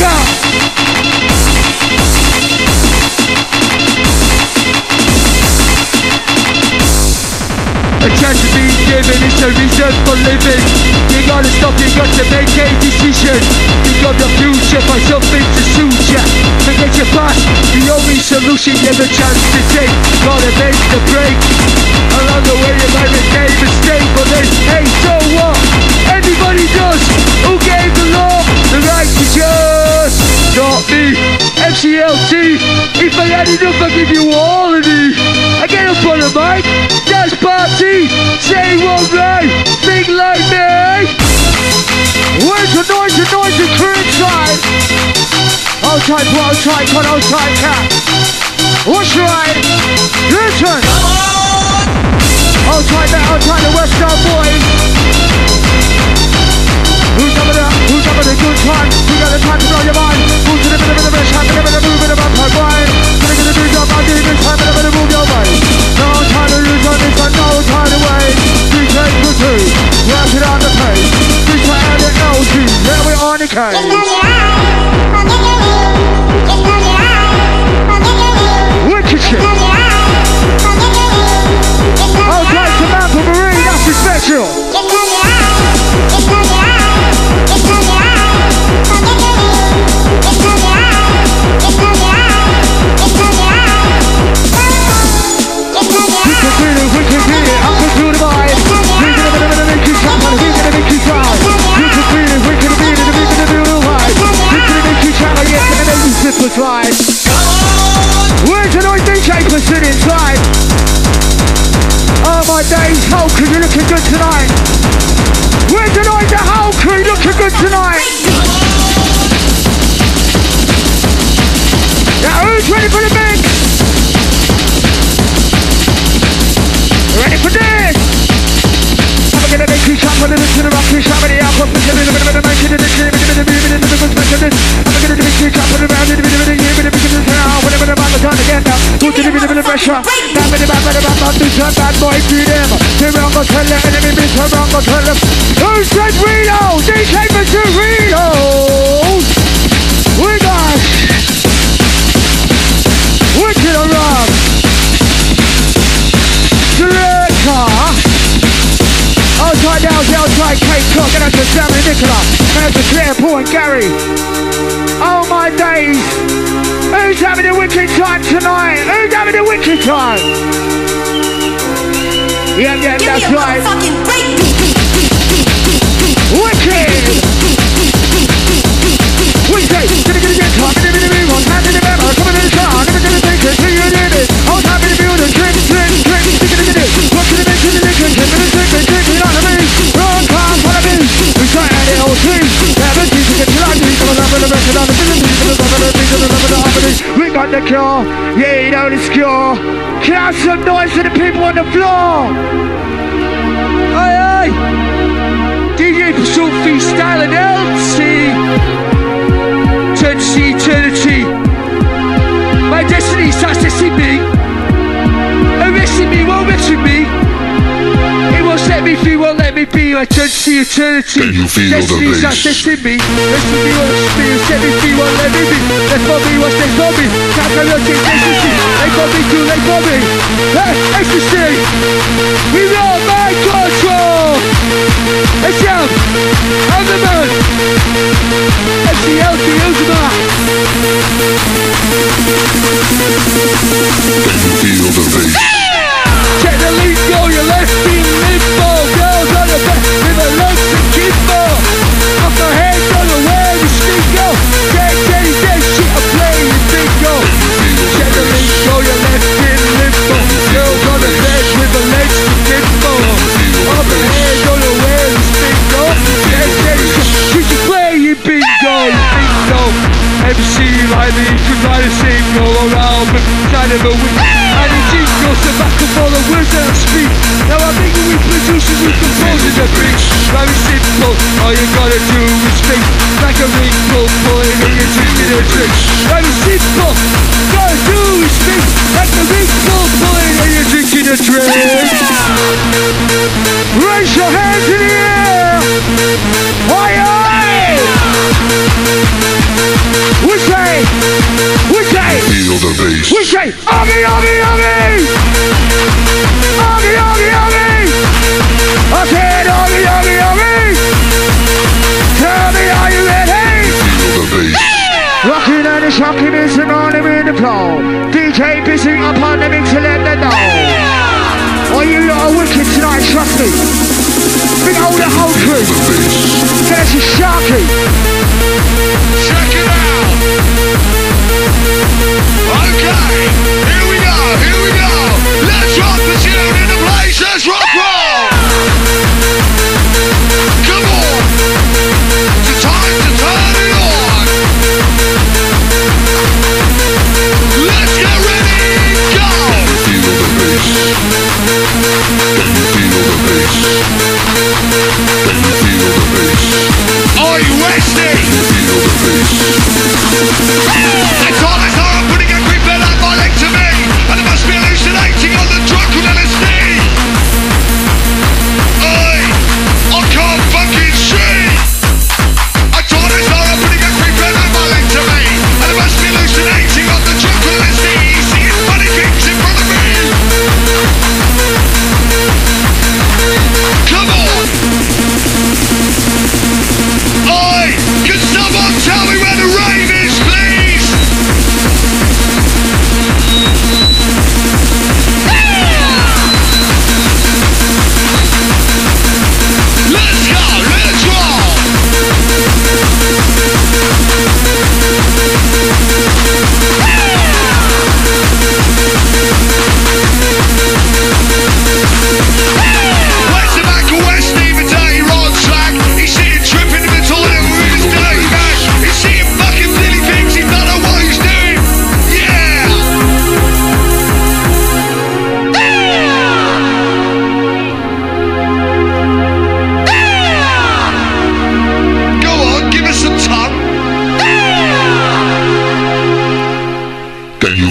Attention being given, it's a reason for living. You gotta stop, you got to make a decision. You got the future, find something to suit ya. Forget your past, the only solution you have a chance to take. Gotta make the break. Along the way you might make a mistake, but then, hey, so what? Everybody does. Who gave the law the right to judge? Not me, MCLT. If I had enough, I'd give you all of me. I get up on the mic, dance party, say one right, think like me. Where's the noise and current time? Outside, what outside, cut outside, cat. What's right? Your turn. Outside, that outside, the West Side boys. Who's having a, who's having a good time? You got the time to blow your mind. Who's in a bit of a shot, in a bit of a move, in a bump, I'm blind. Gonna get a big job, I'm getting a time, in a bit of a move, your mind. No time to lose on this one, no time to wait. 3K for 2, wrap it on the page. 3K and the LG, now we're on the case. Just close your eyes, I'll give you you. Just close your eyes, I'll give you you. Wicked shit. Just close your eyes, I'll give you you. Just close your eyes. Okay, to Malcolm Marie, that's the special. Just close your eyes, just close your eyes. Just close your eyes, I'll give you you. Just close your eyes, just close your eyes. Just close your eyes. We can feel it, we can feel it, up and through the mind. We're gonna make you jump and we're gonna make you cry. We can feel it, we can feel it, we're gonna do the right. We're gonna make you shout, yes, and make you simplify. Where's the noise DJ PURSUIT inside? Oh my days, how can you looking good tonight? Where's the noise, the whole crew looking good tonight? Now who's ready for the mix? Ready for this? I'm gonna make you shout, put it into the rock, you shout, ready out, put it in the middle of the mic, you did it, you did it, you did it, you did it, I'm gonna make you shout, put it around, you did it, you did it, you did it, you did it, whatever the man was on again now, who's in the middle of the pressure? That many bad, this is a bad boy to them. They're wrong, I'll tell them, enemy, bitch, I'm wrong, I'll tell them. Who said reload? DJ PURSUIT reload! We got... Wicked or wrong? Outside now, outside Kate Cook, and that's a Sammy Nicola, and that's a Claire Paul and Gary. Oh my days! Who's having a wicked time tonight? Who's having a wicked time? Yeah, yeah, give that's right. Wicked! We say, gonna get a good time, gonna be the move on, hand in the memo, coming in the car, never gonna take it, see you did it. I was happy to be with a drink, drink, drink, gonna get it. What can I make to the liquid, give it a drink, drink, drink, you know what I mean? Wrong time, what I mean? We try and it all seems, never seems to get to like me, come on, I'm gonna make it on the business, we got the cure, yeah, you know the cure. Can I have some noise to the people on the floor? Aye, aye. DJ PURSUIT, 3STYLE and LT. Eternity, eternity. My destiny starts to see me. Arresting me, won't rest with me. It won't set me free, won't let me be. I turn to eternity. Can you feel destiny the starts to see me. Arresting me, won't rest with me. Set me free, won't let me be. Left for me, what's next for me? Time for us, it's ecstasy. Late for me, too late for me. Hey, ecstasy. We love my control. It's out. I'm the man. SCLT Uzuma. Feel the bass. Check the lead, yo, you left me limbo. Girls on the back with a legs and kimbo. Off my head, on the way to stingo. Check any dead shit, I'm playing bingo. Check the lead, yo, you left me limbo. Girls on the back with a legs and kimbo. Off my head, on the way to stingo. Check any shit, she's playing bingo. MC Riley, you try to sing all around, but inside of a week. And it just goes to back up all the words that I speak. Now I'm making with producers with composers that bring. Very simple, all you gotta do is think. Like a wrinkle, pulling in your teeth in a drink. Very simple, gotta do is think. Like a wrinkle, pulling in your teeth in a drink. Raise your hands in the air! Hi-hi! Chunky missing on him in the floor. DJ pissing up on them to let them know. Are you lot of wicked tonight, trust me? Big old and old crew. There's your Sharky. Check it out. Okay, here we go, here we go. Let's rock the tune in the place, let's rock roll. Come on. It's time to turn it on. Let's get ready, go! Can you feel the bass? Can you feel the bass? Can you feel the bass? Are you wasted? Can you feel the bass? It's all I saw, I'm putting a creep in that volume to me, and it must be hallucinating on the drug with LSD. I can't fucking see. I thought I saw, I'm putting a creep in that volume to me, and it must be hallucinating on the drug.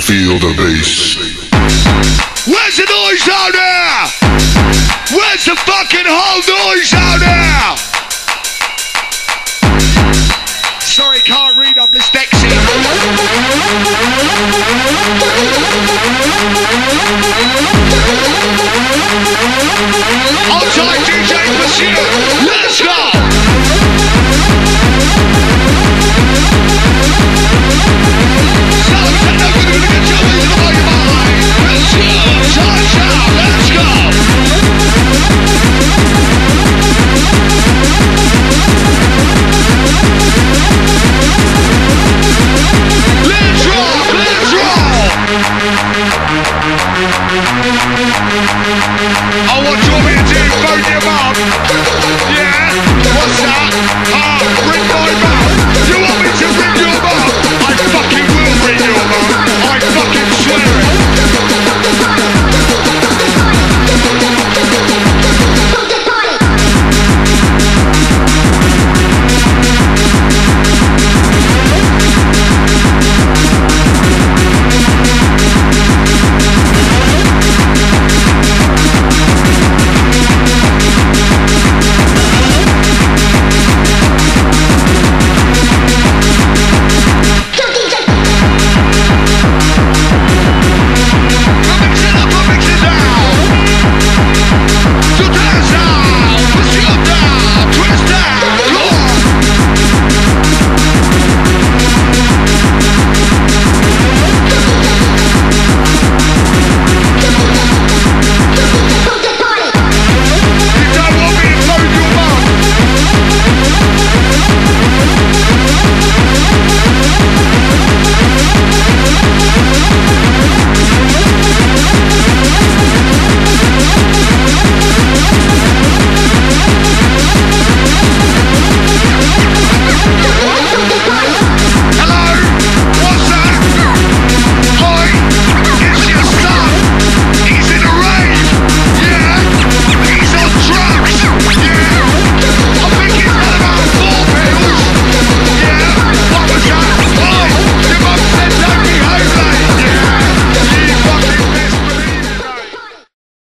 Feel the bass. Where's the noise out there? Where's the fucking whole noise out there? Sorry, can't read, I'm dyslexic. Hold tight, DJ Pursuit. Let's go.